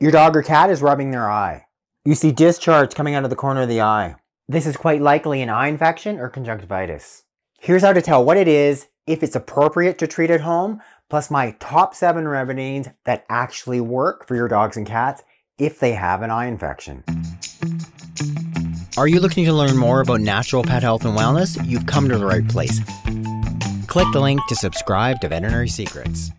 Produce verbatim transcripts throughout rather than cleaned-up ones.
Your dog or cat is rubbing their eye. You see discharge coming out of the corner of the eye. This is quite likely an eye infection or conjunctivitis. Here's how to tell what it is, if it's appropriate to treat at home, plus my top seven remedies that actually work for your dogs and cats if they have an eye infection. Are you looking to learn more about natural pet health and wellness? You've come to the right place. Click the link to subscribe to Veterinary Secrets.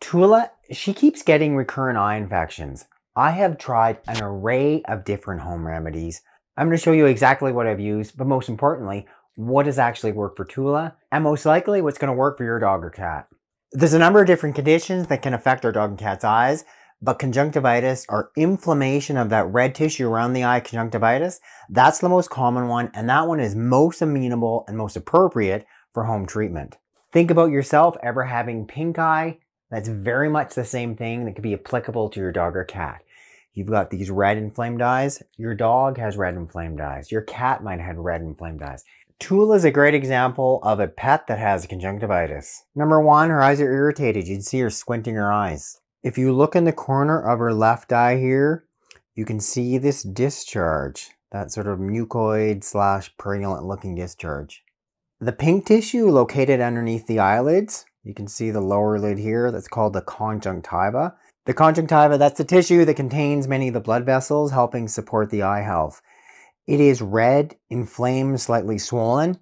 Tula, she keeps getting recurrent eye infections. I have tried an array of different home remedies. I'm going to show you exactly what I've used, but most importantly, what has actually worked for Tula, and most likely what's going to work for your dog or cat. There's a number of different conditions that can affect our dog and cat's eyes, but conjunctivitis, or inflammation of that red tissue around the eye, conjunctivitis, that's the most common one, and that one is most amenable and most appropriate for home treatment. Think about yourself ever having pink eye. That's very much the same thing that could be applicable to your dog or cat. You've got these red inflamed eyes. Your dog has red inflamed eyes. Your cat might have red inflamed eyes. Tula is a great example of a pet that has conjunctivitis. Number one, her eyes are irritated. You'd see her squinting her eyes. If you look in the corner of her left eye here, you can see this discharge, that sort of mucoid slash purulent looking discharge. The pink tissue located underneath the eyelids, you can see the lower lid here, that's called the conjunctiva. The conjunctiva, that's the tissue that contains many of the blood vessels helping support the eye health. It is red, inflamed, slightly swollen.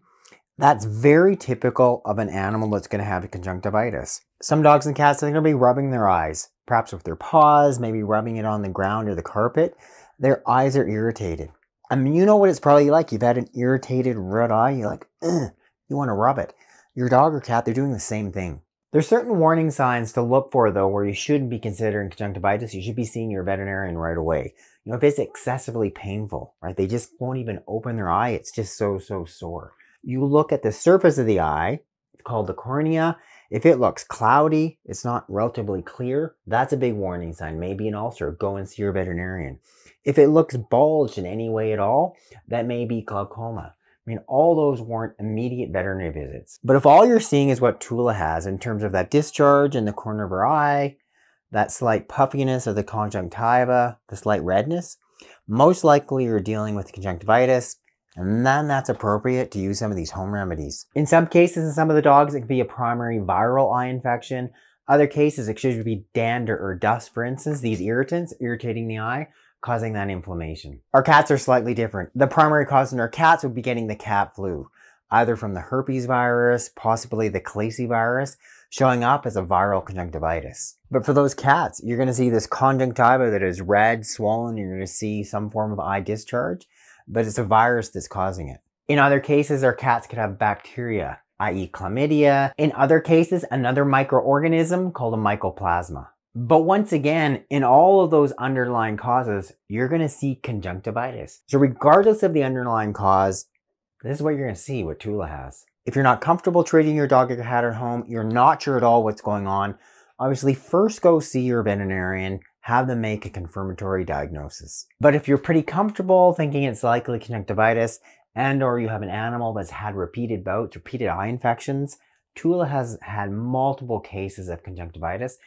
That's very typical of an animal that's going to have conjunctivitis. Some dogs and cats are going to be rubbing their eyes, perhaps with their paws, maybe rubbing it on the ground or the carpet. Their eyes are irritated. I mean, you know what it's probably like. You've had an irritated red eye, you're like, ugh, you want to rub it. Your dog or cat, they're doing the same thing. There's certain warning signs to look for though where you shouldn't be considering conjunctivitis. You should be seeing your veterinarian right away. You know, if it's excessively painful, right? They just won't even open their eye. It's just so, so sore. You look at the surface of the eye, it's called the cornea. If it looks cloudy, it's not relatively clear, that's a big warning sign, maybe an ulcer. Go and see your veterinarian. If it looks bulged in any way at all, that may be glaucoma. I mean, all those warrant immediate veterinary visits. But if all you're seeing is what Tula has in terms of that discharge in the corner of her eye, that slight puffiness of the conjunctiva, the slight redness, most likely you're dealing with conjunctivitis, and then that's appropriate to use some of these home remedies. In some cases, in some of the dogs, it could be a primary viral eye infection. Other cases, it should be dander or dust, for instance, these irritants irritating the eye, causing that inflammation. Our cats are slightly different. The primary cause in our cats would be getting the cat flu, either from the herpes virus, possibly the Cleio virus, showing up as a viral conjunctivitis. But for those cats, you're gonna see this conjunctiva that is red, swollen, you're gonna see some form of eye discharge, but it's a virus that's causing it. In other cases, our cats could have bacteria, that is chlamydia. In other cases, another microorganism called a mycoplasma. But once again, in all of those underlying causes, you're going to see conjunctivitis. So regardless of the underlying cause, this is what you're going to see what Tula has. If you're not comfortable treating your dog or cat at home, you're not sure at all what's going on, obviously first go see your veterinarian, have them make a confirmatory diagnosis. But if you're pretty comfortable thinking it's likely conjunctivitis, and or you have an animal that's had repeated bouts, repeated eye infections, Tula has had multiple cases of conjunctivitis,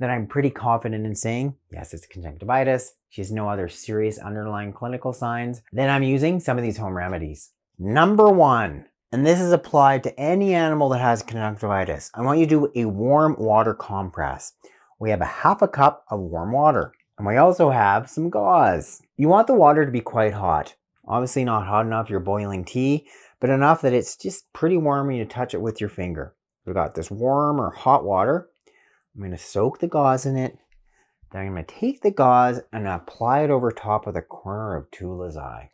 then I'm pretty confident in saying, yes, it's conjunctivitis, she has no other serious underlying clinical signs, then I'm using some of these home remedies. Number one, and this is applied to any animal that has conjunctivitis, I want you to do a warm water compress. We have a half a cup of warm water, and we also have some gauze. You want the water to be quite hot. Obviously not hot enough you're boiling tea, but enough that it's just pretty warm when you touch it with your finger. We've got this warm or hot water. I'm going to soak the gauze in it, then I'm going to take the gauze and apply it over top of the corner of Tula's eye.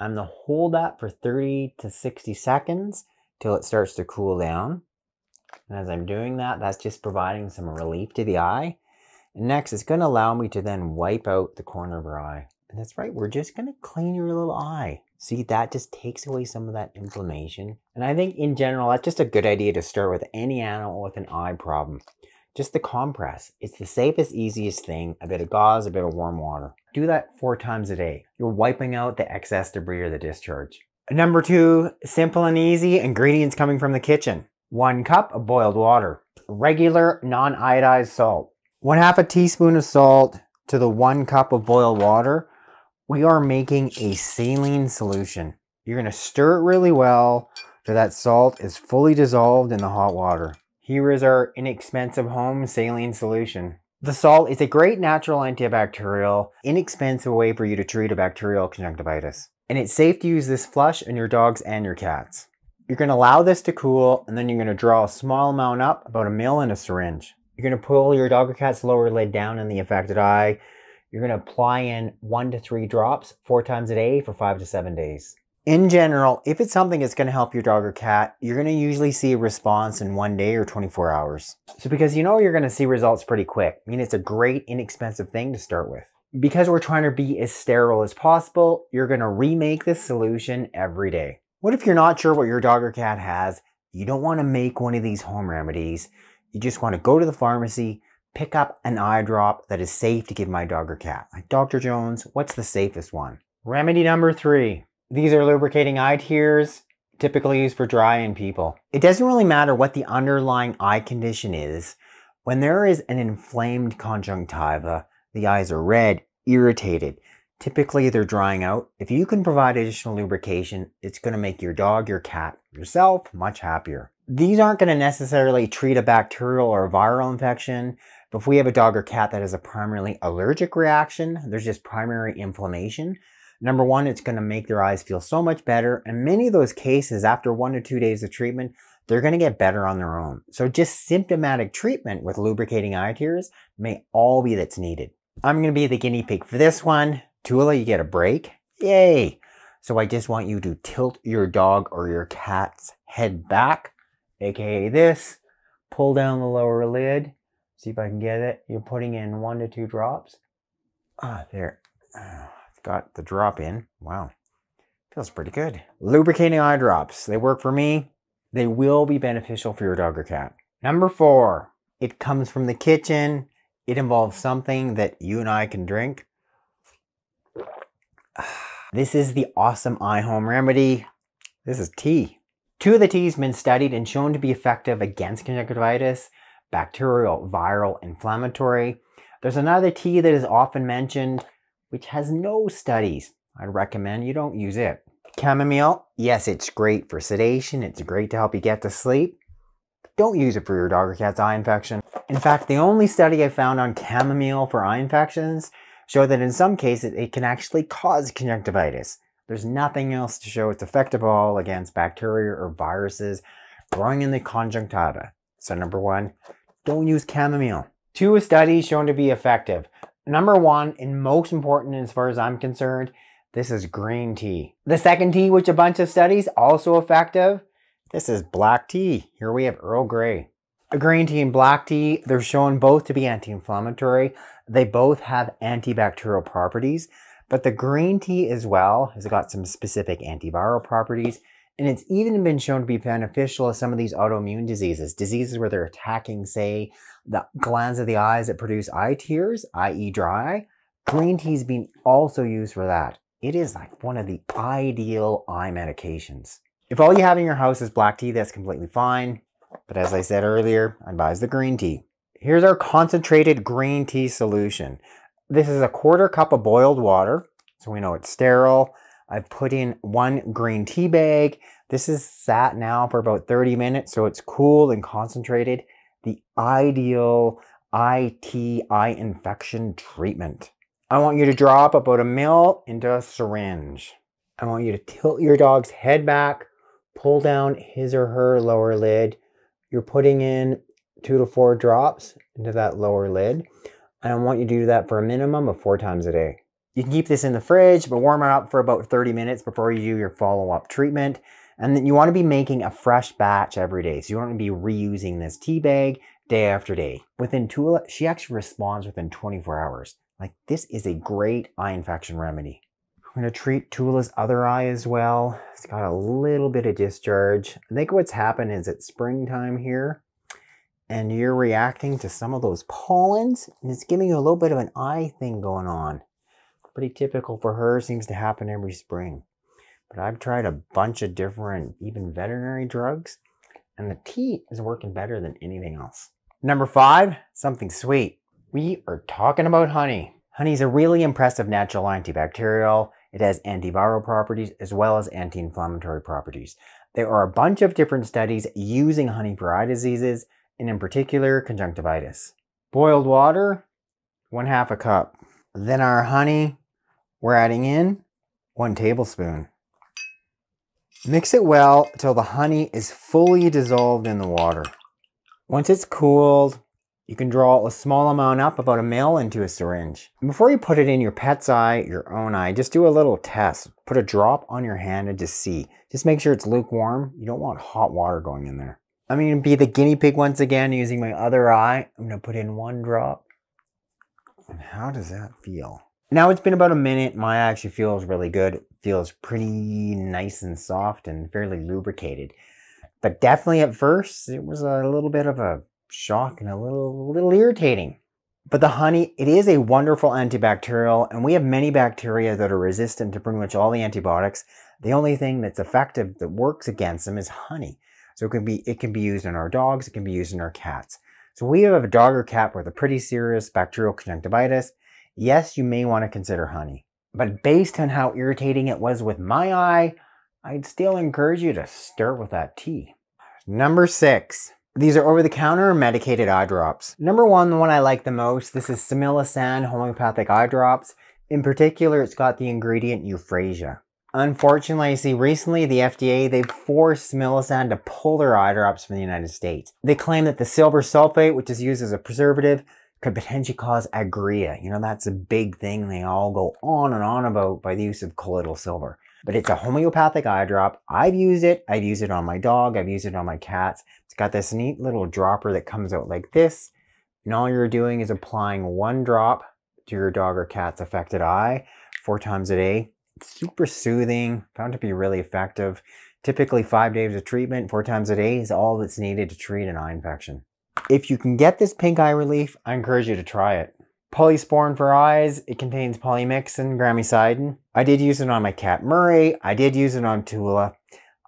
I'm going to hold that for thirty to sixty seconds till it starts to cool down. And as I'm doing that, that's just providing some relief to the eye. And next, it's going to allow me to then wipe out the corner of her eye. And that's right, we're just going to clean your little eye. See, that just takes away some of that inflammation. And I think in general, that's just a good idea to start with any animal with an eye problem. Just the compress. It's the safest, easiest thing. A bit of gauze, a bit of warm water. Do that four times a day. You're wiping out the excess debris or the discharge. Number two, simple and easy, ingredients coming from the kitchen. One cup of boiled water. Regular non-iodized salt. one half a teaspoon of salt to the one cup of boiled water, we are making a saline solution. You're going to stir it really well till that salt is fully dissolved in the hot water. Here is our inexpensive home saline solution. The salt is a great natural antibacterial, inexpensive way for you to treat a bacterial conjunctivitis. And it's safe to use this flush on your dogs and your cats. You're going to allow this to cool, and then you're going to draw a small amount up, about a mil in a syringe. You're going to pull your dog or cat's lower lid down in the affected eye. You're going to apply in one to three drops four times a day for five to seven days. In general, if it's something that's going to help your dog or cat, you're going to usually see a response in one day or twenty-four hours. So because you know you're going to see results pretty quick, I mean, it's a great inexpensive thing to start with. Because we're trying to be as sterile as possible, you're going to remake this solution every day. What if you're not sure what your dog or cat has? You don't want to make one of these home remedies. You just want to go to the pharmacy, pick up an eye drop that is safe to give my dog or cat. Like, Doctor Jones, what's the safest one? Remedy number three. These are lubricating eye tears, typically used for dry in people. It doesn't really matter what the underlying eye condition is. When there is an inflamed conjunctiva, the eyes are red, irritated. Typically, they're drying out. If you can provide additional lubrication, it's going to make your dog, your cat, yourself much happier. These aren't going to necessarily treat a bacterial or a viral infection, but if we have a dog or cat that has a primarily allergic reaction, there's just primary inflammation. Number one, it's going to make their eyes feel so much better. And many of those cases, after one to two days of treatment, they're going to get better on their own. So just symptomatic treatment with lubricating eye tears may all be that's needed. I'm going to be the guinea pig for this one. Tula, you get a break. Yay! So I just want you to tilt your dog or your cat's head back, aka this. Pull down the lower lid. See if I can get it. You're putting in one to two drops. Ah, there. Oh, it's got the drop in. Wow. Feels pretty good. Lubricating eye drops. They work for me. They will be beneficial for your dog or cat. Number four. It comes from the kitchen. It involves something that you and I can drink. This is the awesome eye home remedy. This is tea. Two of the teas have been studied and shown to be effective against conjunctivitis, bacterial, viral, inflammatory. There's another tea that is often mentioned, which has no studies. I'd recommend you don't use it. Chamomile, yes, it's great for sedation. It's great to help you get to sleep. Don't use it for your dog or cat's eye infection. In fact, the only study I found on chamomile for eye infections show that in some cases it can actually cause conjunctivitis. There's nothing else to show it's effective at all against bacteria or viruses growing in the conjunctiva. So number one, don't use chamomile. Two studies shown to be effective. Number one, and most important as far as I'm concerned, this is green tea. The second tea, which a bunch of studies, also effective, this is black tea. Here we have Earl Grey. Green tea and black tea, they're shown both to be anti-inflammatory. They both have antibacterial properties, but the green tea as well has got some specific antiviral properties, and it's even been shown to be beneficial in some of these autoimmune diseases, diseases where they're attacking, say, the glands of the eyes that produce eye tears, that is dry. Green tea is being also used for that. It is like one of the ideal eye medications. If all you have in your house is black tea, that's completely fine. But as I said earlier, I advise the green tea. Here's our concentrated green tea solution. This is a quarter cup of boiled water, so we know it's sterile. I've put in one green tea bag. This is sat now for about thirty minutes, so it's cool and concentrated. The ideal I T, eye infection treatment. I want you to drop about a mil into a syringe. I want you to tilt your dog's head back, pull down his or her lower lid. You're putting in two to four drops into that lower lid. I want you to do that for a minimum of four times a day. You can keep this in the fridge, but warm it up for about thirty minutes before you do your follow-up treatment. And then you want to be making a fresh batch every day. So you want to be reusing this tea bag day after day. Within Tula, she actually responds within twenty-four hours. Like, this is a great eye infection remedy. We're going to treat Tula's other eye as well. It's got a little bit of discharge. I think what's happened is it's springtime here, and you're reacting to some of those pollens, and it's giving you a little bit of an eye thing going on. Pretty typical for her, seems to happen every spring. But I've tried a bunch of different, even veterinary drugs, and the tea is working better than anything else. Number five, something sweet. We are talking about honey. Honey is a really impressive natural antibacterial. It has antiviral properties as well as anti-inflammatory properties. There are a bunch of different studies using honey for eye diseases, and in particular, conjunctivitis. Boiled water, one half a cup. Then our honey, we're adding in one tablespoon. Mix it well till the honey is fully dissolved in the water. Once it's cooled, you can draw a small amount up, about a mil, into a syringe. And before you put it in your pet's eye, your own eye, just do a little test. Put a drop on your hand and just see. Just make sure it's lukewarm. You don't want hot water going in there. I'm going to be the guinea pig once again using my other eye. I'm going to put in one drop. And how does that feel? Now it's been about a minute. My eye actually feels really good. It feels pretty nice and soft and fairly lubricated. But definitely at first, it was a little bit of a shock and a little, little irritating. But the honey, it is a wonderful antibacterial, and we have many bacteria that are resistant to pretty much all the antibiotics. The only thing that's effective that works against them is honey. So it can be, it can be used in our dogs, it can be used in our cats. So we have a dog or cat with a pretty serious bacterial conjunctivitis. Yes, you may want to consider honey. But based on how irritating it was with my eye, I'd still encourage you to start with that tea. Number six. These are over-the-counter medicated eye drops. Number one, the one I like the most, this is Similisan homeopathic eye drops. In particular, it's got the ingredient euphrasia. Unfortunately, I see recently the F D A, they've forced Similisan to pull their eye drops from the United States. They claim that the silver sulfate, which is used as a preservative, could potentially cause agria. You know, that's a big thing they all go on and on about by the use of colloidal silver. But it's a homeopathic eye drop. I've used it. I've used it on my dog. I've used it on my cats. It's got this neat little dropper that comes out like this. And all you're doing is applying one drop to your dog or cat's affected eye four times a day. It's super soothing, found to be really effective. Typically five days of treatment, four times a day is all that's needed to treat an eye infection. If you can get this pink eye relief, I encourage you to try it. Polysporin for eyes, it contains polymyxin, gramicidin. I did use it on my cat Murray, I did use it on Tula.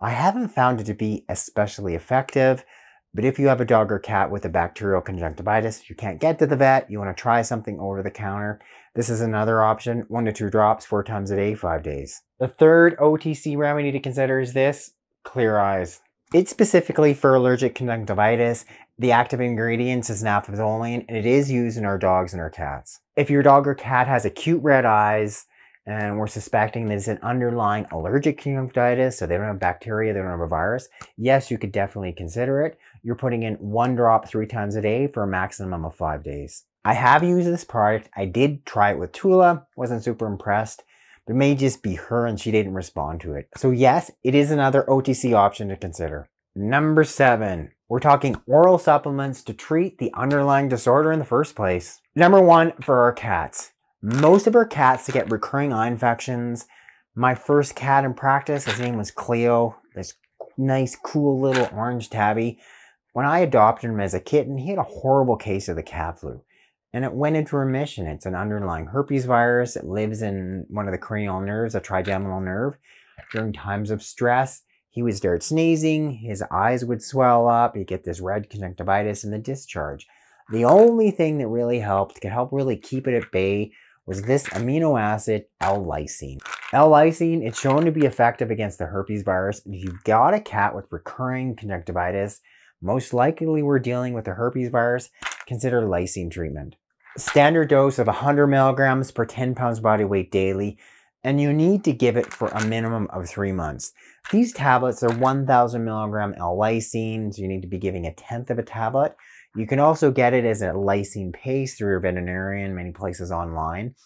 I haven't found it to be especially effective, but if you have a dog or cat with a bacterial conjunctivitis, you can't get to the vet, you want to try something over the counter, this is another option, one to two drops, four times a day, five days. The third O T C remedy to consider is this, Clear Eyes. It's specifically for allergic conjunctivitis. The active ingredient is naphazoline, and it is used in our dogs and our cats. If your dog or cat has acute red eyes, and we're suspecting there's an underlying allergic conjunctivitis, so they don't have bacteria, they don't have a virus, yes, you could definitely consider it. You're putting in one drop three times a day for a maximum of five days. I have used this product. I did try it with Tula, wasn't super impressed. It may just be her and she didn't respond to it. So yes, it is another O T C option to consider. Number seven, we're talking oral supplements to treat the underlying disorder in the first place. Number one, for our cats. Most of our cats that get recurring eye infections. My first cat in practice, his name was Cleo, this nice, cool little orange tabby. When I adopted him as a kitten, he had a horrible case of the cat flu. And it went into remission. It's an underlying herpes virus. It lives in one of the cranial nerves, a trigeminal nerve. During times of stress, he would start sneezing, his eyes would swell up, he'd get this red conjunctivitis and the discharge. The only thing that really helped, could help really keep it at bay, was this amino acid, L-lysine. L-lysine, it's shown to be effective against the herpes virus. If you've got a cat with recurring conjunctivitis, most likely we're dealing with a herpes virus, consider lysine treatment. Standard dose of one hundred milligrams per ten pounds body weight daily, and you need to give it for a minimum of three months. These tablets are one thousand milligram L-lysine, so you need to be giving a tenth of a tablet. You can also get it as a lysine paste through your veterinarian, many places online.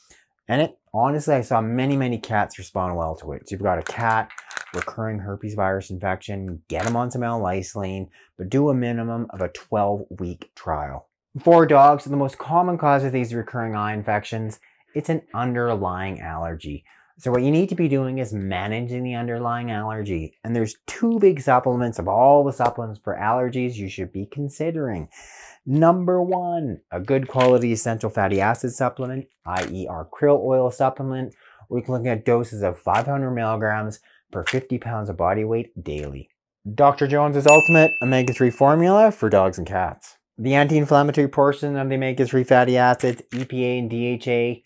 And it, honestly, I saw many, many cats respond well to it. So you've got a cat, recurring herpes virus infection, get them on some L-lysine, but do a minimum of a twelve week trial. For dogs, the most common cause of these recurring eye infections, it's an underlying allergy. So what you need to be doing is managing the underlying allergy. And there's two big supplements of all the supplements for allergies you should be considering. Number one, a good quality essential fatty acid supplement, that is our krill oil supplement. We're looking at doses of five hundred milligrams per fifty pounds of body weight daily. Doctor Jones's Ultimate Omega three formula for dogs and cats. The anti-inflammatory portion of the omega three fatty acids, E P A and D H A,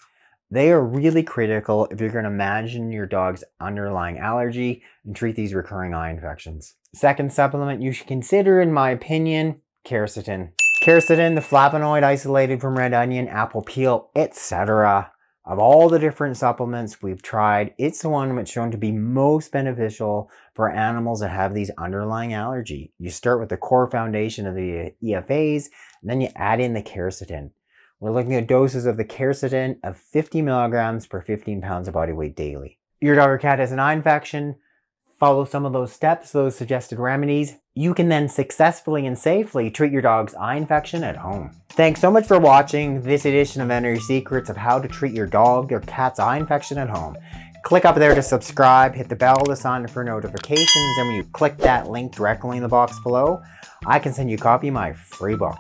they are really critical if you're going to manage your dog's underlying allergy and treat these recurring eye infections. Second supplement you should consider, in my opinion, quercetin. Quercetin, the flavonoid isolated from red onion, apple peel, et cetera. Of all the different supplements we've tried, it's the one that's shown to be most beneficial for animals that have these underlying allergy. You start with the core foundation of the E F As, and then you add in the quercetin. We're looking at doses of the quercetin of fifty milligrams per fifteen pounds of body weight daily. Your dog or cat has an eye infection, follow some of those steps, those suggested remedies. You can then successfully and safely treat your dog's eye infection at home. Thanks so much for watching this edition of Veterinary Secrets of how to treat your dog or cat's eye infection at home. Click up there to subscribe, hit the bell to sign up for notifications, and when you click that link directly in the box below, I can send you a copy of my free book.